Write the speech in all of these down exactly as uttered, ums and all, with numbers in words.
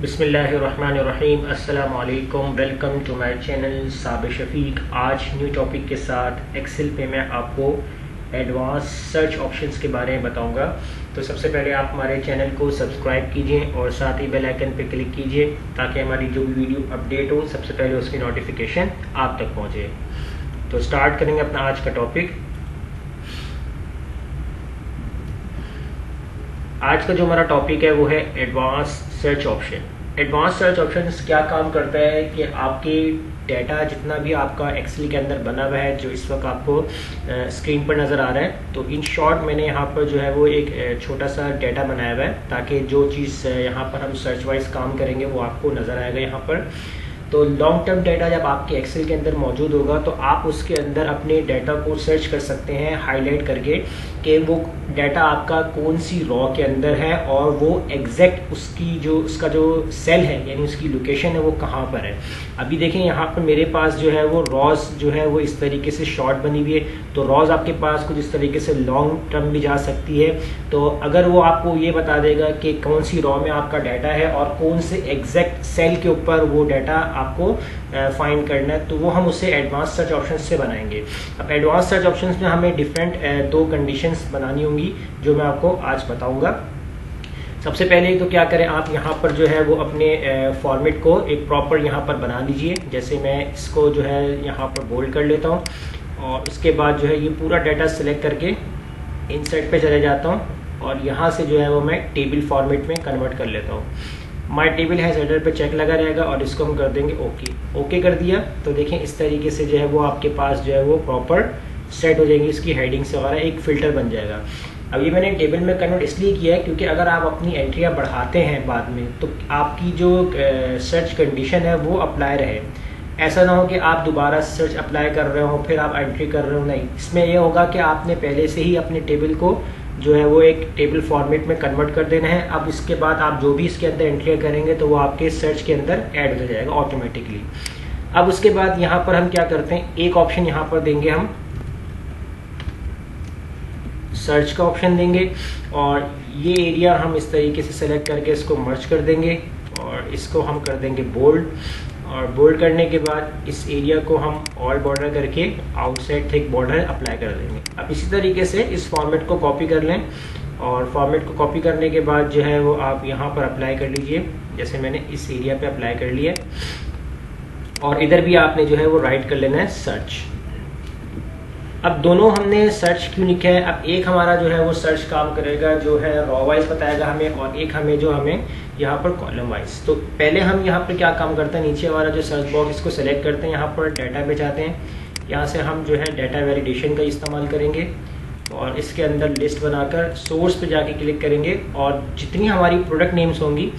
बिस्मिल्लाहिर्रहमानिर्रहीम, अस्सलाम वालेकुम। Welcome to my channel Sabir Shafiq. आज न्यू टॉपिक के साथ एक्सेल पे मैं आपको एडवांस सर्च ऑप्शंस के बारे में बताऊंगा। तो सबसे पहले आप हमारे चैनल को सब्सक्राइब कीजिए और साथ ही बेल आइकन पे क्लिक कीजिए ताकि हमारी जो भी वीडियो अपडेट हो सबसे पहले उसकी नोटिफिकेशन आप तक पहुँचे। तो स्टार्ट करेंगे अपना आज का टॉपिक। आज का जो हमारा टॉपिक है वो है advance search option. Advance search option क्या काम करता है कि आपके डाटा जितना भी आपका एक्सेल के अंदर बना हुआ है जो इस वक्त आपको स्क्रीन पर नज़र आ रहा है, तो इन शॉर्ट मैंने यहाँ पर जो है वो एक छोटा सा डाटा बनाया हुआ है ताकि जो चीज़ यहाँ पर हम सर्च वाइज काम करेंगे वो आपको नज़र आएगा यहाँ पर। तो लॉन्ग टर्म डाटा जब आपके एक्सेल के अंदर मौजूद होगा तो आप उसके अंदर अपने डाटा को सर्च कर सकते हैं हाईलाइट करके कि वो डाटा आपका कौन सी रॉ के अंदर है और वो एग्जैक्ट उसकी जो उसका जो सेल है यानी उसकी लोकेशन है वो कहाँ पर है। अभी देखें यहाँ पर मेरे पास जो है वो रॉज जो है वो इस तरीके से शॉर्ट बनी हुई है, तो रॉज आपके पास कुछ इस तरीके से लॉन्ग टर्म भी जा सकती है। तो अगर वो आपको ये बता देगा कि कौन सी रॉ में आपका डाटा है और कौन से एग्जैक्ट सेल के ऊपर वो डाटा आपको फाइंड करना है, तो वो हम उसे एडवांस सर्च ऑप्शन से बनाएंगे। अब एडवांस सर्च ऑप्शन में हमें डिफरेंट दो कंडीशंस बनानी होंगी जो मैं आपको आज बताऊंगा। सबसे पहले तो क्या करें, आप यहाँ पर जो है वो अपने फॉर्मेट को एक प्रॉपर यहाँ पर बना लीजिए। जैसे मैं इसको जो है यहाँ पर बोल्ड कर लेता हूँ और उसके बाद जो है ये पूरा डाटा सेलेक्ट करके इंसर्ट पे चले जाता हूँ और यहाँ से जो है वो मैं टेबल फॉर्मेट में कन्वर्ट कर लेता हूँ। माई टेबल हैज़ हेडर पे चेक लगा रहेगा और इसको हम कर देंगे ओके। ओके कर दिया तो देखें इस तरीके से जो है वो आपके पास जो है वो प्रॉपर सेट हो जाएंगी इसकी हेडिंग्स वगैरह, एक फ़िल्टर बन जाएगा। अब ये मैंने टेबल में कन्वर्ट इसलिए किया है क्योंकि अगर आप अपनी एंट्रियाँ बढ़ाते हैं बाद में तो आपकी जो सर्च कंडीशन है वो अप्लाई रहे। ऐसा ना हो कि आप दोबारा सर्च अप्लाई कर रहे हो फिर आप एंट्री कर रहे हो, नहीं। इसमें यह होगा कि आपने पहले से ही अपने टेबल को जो है वो एक टेबल फॉर्मेट में कन्वर्ट कर देना है। अब इसके बाद आप जो भी इसके अंदर एंट्री करेंगे तो वो आपके सर्च के अंदर ऐड हो जाएगा ऑटोमेटिकली। अब उसके बाद यहाँ पर हम क्या करते हैं, एक ऑप्शन यहाँ पर देंगे, हम सर्च का ऑप्शन देंगे और ये एरिया हम इस तरीके से सेलेक्ट करके इसको मर्ज कर देंगे और इसको हम कर देंगे बोल्ड। और बोल्ड करने के बाद इस एरिया को हम ऑल बॉर्डर करके आउटसाइड थिक बॉर्डर अप्लाई कर देंगे। अब इसी तरीके से इस फॉर्मेट को कॉपी कर लें और फॉर्मेट को कॉपी करने के बाद जो है वो आप यहाँ पर अप्लाई कर लीजिए। जैसे मैंने इस एरिया पे अप्लाई कर लिया और इधर भी आपने जो है वो राइट कर लेना है सर्च। अब दोनों हमने सर्च क्यों लिखा है, अब एक हमारा जो है वो सर्च काम करेगा जो है रॉ वाइज बताएगा हमें और एक हमें जो हमें यहाँ पर कॉलम वाइज। तो पहले हम यहाँ पर क्या काम करते हैं, नीचे हमारा जो सर्च बॉक्स इसको सेलेक्ट करते हैं, यहाँ पर डाटा पे जाते हैं, यहाँ से हम जो है डाटा वैलिडेशन का इस्तेमाल करेंगे और इसके अंदर लिस्ट बनाकर सोर्स पर जाके क्लिक करेंगे और जितनी हमारी प्रोडक्ट नेम्स होंगी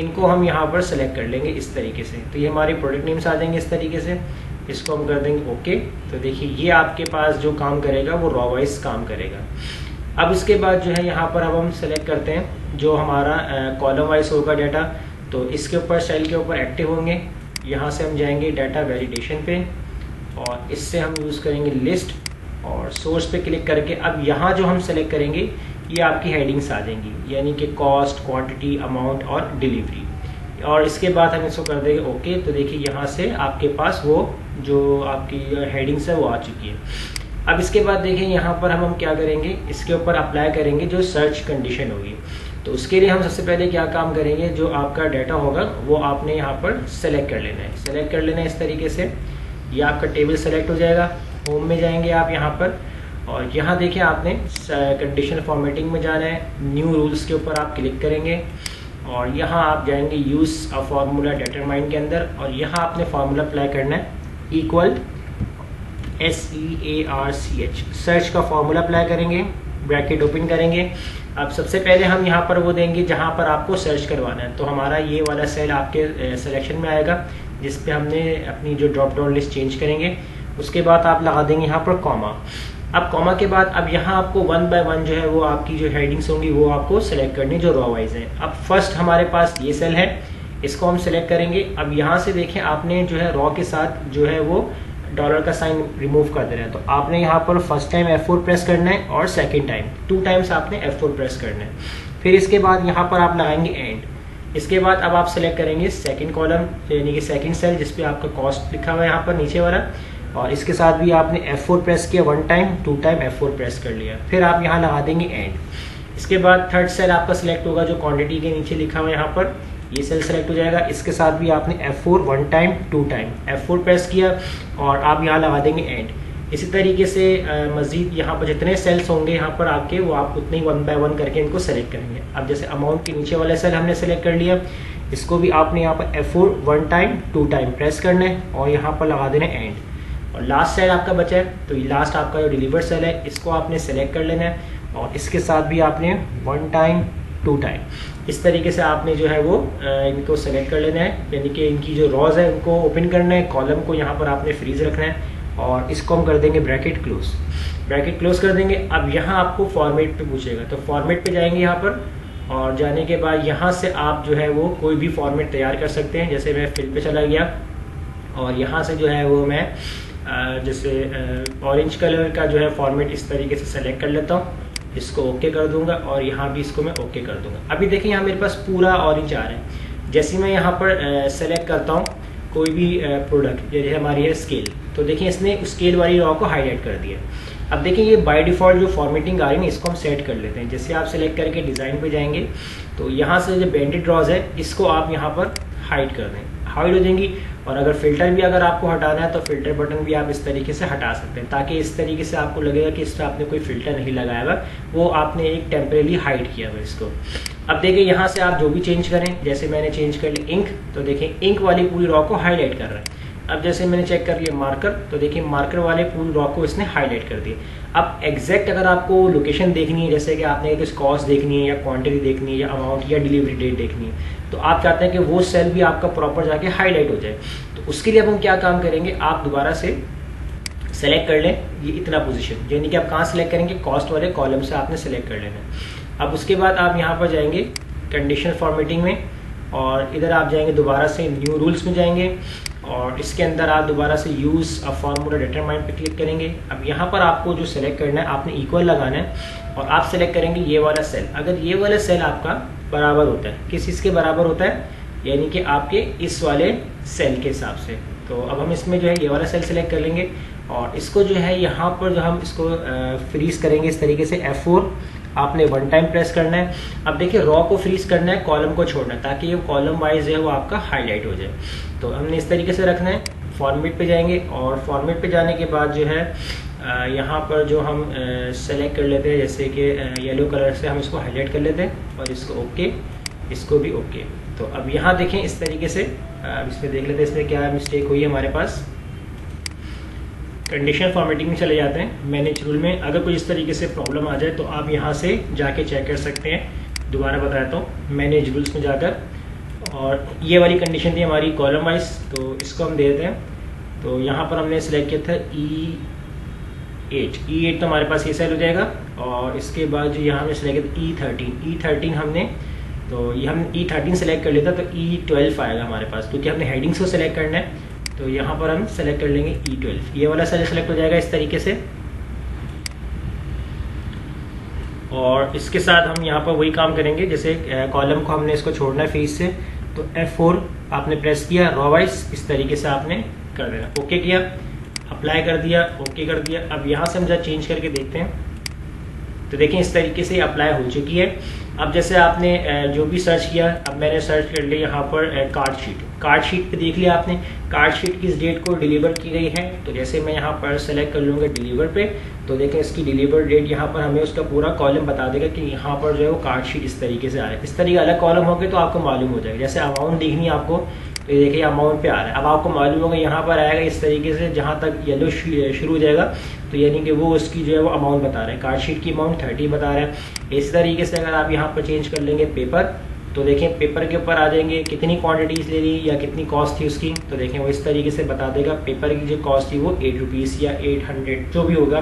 इनको हम यहाँ पर सेलेक्ट कर लेंगे इस तरीके से। तो ये हमारे प्रोडक्ट नेम्स आ जाएंगे इस तरीके से, इसको हम कर देंगे ओके। तो देखिए ये आपके पास जो काम करेगा वो रॉ वाइज काम करेगा। अब इसके बाद जो है यहाँ पर अब हम सेलेक्ट करते हैं जो हमारा कॉलम वाइज होगा डाटा, तो इसके ऊपर सेल के ऊपर एक्टिव होंगे। यहाँ से हम जाएंगे डाटा वैलिडेशन पे और इससे हम यूज़ करेंगे लिस्ट और सोर्स पे क्लिक करके अब यहाँ जो हम सेलेक्ट करेंगे ये आपकी हेडिंग्स आ जाएंगी, यानी कि कॉस्ट, क्वान्टिटी, अमाउंट और डिलीवरी। और इसके बाद हम इसको कर देंगे ओके। तो देखिए यहाँ से आपके पास वो जो आपकी हेडिंग्स है वो आ चुकी है। अब इसके बाद देखें यहाँ पर हम हम क्या करेंगे, इसके ऊपर अप्लाई करेंगे जो सर्च कंडीशन होगी। तो उसके लिए हम सबसे पहले क्या काम करेंगे, जो आपका डाटा होगा वो आपने यहाँ पर सेलेक्ट कर लेना है, सेलेक्ट कर लेना है इस तरीके से। ये आपका टेबल सेलेक्ट हो जाएगा, होम में जाएंगे आप यहाँ पर और यहाँ देखिए आपने कंडीशन फॉर्मेटिंग में जाना है, न्यू रूल्स के ऊपर आप क्लिक करेंगे और यहाँ आप जाएंगे यूज़ अ फार्मूला डिटरमाइन के अंदर और यहाँ आपने फार्मूला अप्लाई करना है equal S E A R C H, search का फार्मूला अप्लाई करेंगे, ब्रैकेट ओपन करेंगे। अब सबसे पहले हम यहाँ पर वो देंगे जहाँ पर आपको सर्च करवाना है, तो हमारा ये वाला सेल आपके सिलेक्शन में आएगा जिस पे हमने अपनी जो ड्रॉप डाउन लिस्ट चेंज करेंगे। उसके बाद आप लगा देंगे यहाँ पर कॉमा। अब कॉमा के बाद अब यहाँ आपको वन बाय वन जो है वो आपकी जो हेडिंग्स होंगी वो आपको सेलेक्ट करनी जो रॉ वाइज है। अब फर्स्ट हमारे पास ये सेल है, इसको हम सेलेक्ट करेंगे। अब यहाँ से देखें आपने जो है रॉ के साथ जो है वो डॉलर का साइन रिमूव कर देना है, तो आपने यहाँ पर first time F four press करना है और सेकंड टाइम टू टाइम्स आपने एफ फोर प्रेस करना है। फिर इसके बाद यहाँ पर आप लगाएंगे एंड। इसके बाद अब आप सेलेक्ट करेंगे सेकंड कॉलम यानी कि सेकंड सेल जिसपे आपका कॉस्ट लिखा हुआ है यहाँ पर नीचे वाला, और इसके साथ भी आपने एफ फोर प्रेस किया one time, two time F four press कर लिया, फिर आप यहाँ लगा देंगे एंड। इसके बाद थर्ड सेल आपका सिलेक्ट होगा जो क्वांटिटी के नीचे लिखा हुआ है यहाँ पर, ये सेल सेलेक्ट हो जाएगा। इसके साथ भी आपने F four one time two time F four press किया और आप यहाँ लगा देंगे एंड। इसी तरीके से मज़ीद यहाँ पर जितने सेल्स होंगे यहाँ पर आपके, वो आप उतने ही वन बाय वन करके इनको सेलेक्ट करेंगे। अब जैसे अमाउंट के नीचे वाला सेल हमने सेलेक्ट कर लिया, इसको भी आपने यहाँ पर F four one time two time press करना है और यहाँ पर लगा देना है एंड। और लास्ट सेल आपका बचा है, तो ये लास्ट आपका जो डिलीवर सेल है इसको आपने सेलेक्ट कर लेना है और इसके साथ भी आपने वन टाइम टू टाइम इस तरीके से आपने जो है वो इनको सेलेक्ट कर लेना है, यानी कि इनकी जो रॉज है उनको ओपन करना है, कॉलम को यहाँ पर आपने फ्रीज रखना है और इसको हम कर देंगे ब्रैकेट क्लोज, ब्रैकेट क्लोज कर देंगे। अब यहाँ आपको फॉर्मेट पे पूछेगा, तो फॉर्मेट पे जाएंगे यहाँ पर, और जाने के बाद यहाँ से आप जो है वो कोई भी फॉर्मेट तैयार कर सकते हैं। जैसे मैं फिल पे चला गया और यहाँ से जो है वो मैं जैसे ऑरेंज कलर का जो है फॉर्मेट इस तरीके से सेलेक्ट कर लेता हूँ, इसको ओके कर दूंगा और यहाँ भी इसको मैं ओके कर दूंगा। अभी देखिए यहाँ मेरे पास पूरा ऑरेंज आ रहा है। जैसे मैं यहाँ पर सेलेक्ट करता हूँ कोई भी प्रोडक्ट, जैसे हमारी है स्केल, तो देखिए इसने स्केल वाली रॉ को हाईलाइट कर दिया। अब देखिए ये बाय डिफ़ॉल्ट जो फॉर्मेटिंग आ रही है ना, इसको हम सेट कर लेते हैं। जैसे आप सेलेक्ट करके डिज़ाइन पे जाएंगे तो यहाँ से जो बैंडेड रॉज है इसको आप यहाँ पर हाइड कर दें, हाइड हो जाएंगी। और अगर फिल्टर भी अगर आपको हटाना है तो फिल्टर बटन भी आप इस तरीके से हटा सकते हैं, ताकि इस तरीके से आपको लगेगा कि इस पर आपने कोई फिल्टर नहीं लगाया हुआ, वो आपने एक टेम्परेली हाइड किया हुआ इसको। अब देखिए यहाँ से आप जो भी चेंज करें, जैसे मैंने चेंज कर लिया इंक, तो देखिए इंक वाली पूरी रॉ को हाईलाइट कर रहा है। अब जैसे मैंने चेक कर लिया मार्कर, तो देखिए मार्कर वाले पूरी रॉ को इसने हाईलाइट कर दिया। अब एग्जैक्ट अगर आपको लोकेशन देखनी है, जैसे कि आपने कुछ कॉस्ट देखनी है या क्वांटिटी देखनी है या अमाउंट या डिलीवरी डेट देखनी है, तो आप चाहते हैं कि वो सेल भी आपका प्रॉपर जाके हाईलाइट हो जाए, तो उसके लिए अब हम क्या काम करेंगे, आप दोबारा से सेलेक्ट कर लें ये इतना पोजिशन, यानी कि आप कहाँ सेलेक्ट करेंगे, कॉस्ट वाले कॉलम से आपने सेलेक्ट कर लेना है। अब उसके बाद आप यहाँ पर जाएंगे कंडीशनल फॉर्मेटिंग में और इधर आप जाएंगे दोबारा से न्यू रूल्स में जाएंगे और इसके अंदर आप दोबारा से यूज़ अ फार्मूला डिटरमाइन पे क्लिक करेंगे। अब यहाँ पर आपको जो सेलेक्ट करना है आपने इक्वल लगाना है और आप सेलेक्ट करेंगे ये वाला सेल। अगर ये वाला सेल आपका बराबर होता है, किस इसके बराबर होता है, यानी कि आपके इस वाले सेल के हिसाब से, तो अब हम इसमें जो है ये वाला सेल सेलेक्ट कर लेंगे और इसको जो है यहाँ पर जो हम इसको फ्रीज़ करेंगे इस तरीके से। एफ फोर आपने वन टाइम प्रेस करना है। अब देखिए रॉ को फ्रीज करना है, कॉलम को छोड़ना है, ताकि ये कॉलम वाइज है वो आपका हाईलाइट हो जाए, तो हमने इस तरीके से रखना है। फॉर्मेट पे जाएंगे और फॉर्मेट पे जाने के बाद जो है यहाँ पर जो हम सेलेक्ट कर लेते हैं, जैसे कि येलो कलर से हम इसको हाईलाइट कर लेते हैं और इसको ओके, इसको भी ओके। तो अब यहाँ देखें इस तरीके से, अब इसमें देख लेते हैं इसमें क्या मिस्टेक हुई है हमारे पास। कंडीशनल फॉर्मेटिंग में चले जाते हैं, मैनेज रूल में अगर कोई इस तरीके से प्रॉब्लम आ जाए तो आप यहाँ से जाके चेक कर सकते हैं। दोबारा बताता हूँ, मैनेज रूल्स में जाकर, और ये वाली कंडीशन थी हमारी कॉलम वाइज, तो इसको हम दे देते हैं। तो यहाँ पर हमने सेलेक्ट किया था ई एट, ई एट तो हमारे पास ये सेल हो जाएगा, और इसके बाद जो यहाँ हमने सेलेक्ट किया था ई थर्टीन, ई थर्टीन हमने, तो ये हम ई थर्टीन सेलेक्ट कर लेता तो ई ट्वेल्व आएगा हमारे पास, क्योंकि हमने हेडिंग्स को सेलेक्ट करना है। तो यहाँ पर हम सेलेक्ट कर लेंगे ई ट्वेल्व, ये वाला सेल सेलेक्ट हो जाएगा इस तरीके से। और इसके साथ हम यहाँ पर वही काम करेंगे, जैसे कॉलम को हमने इसको छोड़ना है फेस से, तो एफ फोर आपने प्रेस किया रॉ वाइज इस तरीके से आपने कर देना, ओके किया, अप्लाई कर दिया, ओके कर दिया। अब यहाँ से हम जरा चेंज करके देखते हैं, तो देखें इस तरीके से अप्लाई हो चुकी है। अब जैसे आपने जो भी सर्च किया, अब मैंने सर्च कर लिया यहाँ पर कार्ड शीट, कार्ड शीट पे देख लिया आपने कार्ड शीट किस डेट को डिलीवर की गई है, तो जैसे मैं यहाँ पर सेलेक्ट कर लूँगा डिलीवर पे, तो देखें इसकी डिलीवर डेट यहाँ पर हमें उसका पूरा कॉलम बता देगा कि यहाँ पर जो है वो कार्ड शीट इस तरीके से आ रहा है। इस तरीके अलग कॉलम होंगे तो आपको मालूम हो जाएगा। जैसे अमाउंट देखनी है आपको, तो ये देखिए अमाउंट पे आ रहा है, अब आपको मालूम होगा यहाँ पर आएगा इस तरीके से, जहाँ तक येलो शुरू हो जाएगा तो यानी कि वो उसकी जो है वो अमाउंट बता रहा है, कार्ड शीट की अमाउंट थर्टी बता रहा है। इस तरीके से अगर आप यहाँ पर चेंज कर लेंगे पेपर, तो देखें पेपर के ऊपर आ जाएंगे कितनी क्वांटिटीज़ ले ली या कितनी कॉस्ट थी उसकी, तो देखें वो इस तरीके से बता देगा। पेपर की जो कॉस्ट थी वो एट रुपीज़ या एट हंड्रेड जो भी होगा,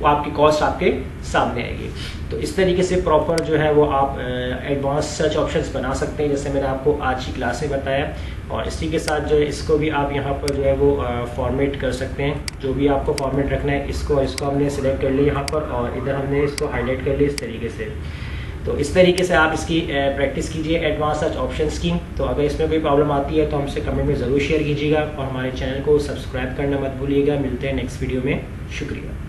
वो आपकी कॉस्ट आपके सामने आएगी। तो इस तरीके से प्रॉपर जो है वो आप एडवांस सर्च ऑप्शंस बना सकते हैं, जैसे मैंने आपको आज की क्लास में बताया। और इसी के साथ जो है इसको भी आप यहाँ पर जो है वो फॉर्मेट कर सकते हैं, जो भी आपको फॉर्मेट रखना है इसको इसको हमने सेलेक्ट कर लिया यहाँ पर, और इधर हमने इसको हाईलाइट कर लिया इस तरीके से। तो इस तरीके से आप इसकी प्रैक्टिस कीजिए एडवांस सर्च ऑप्शन स्कीम। तो अगर इसमें कोई प्रॉब्लम आती है तो हमसे कमेंट में ज़रूर शेयर कीजिएगा और हमारे चैनल को सब्सक्राइब करना मत भूलिएगा। मिलते हैं नेक्स्ट वीडियो में, शुक्रिया।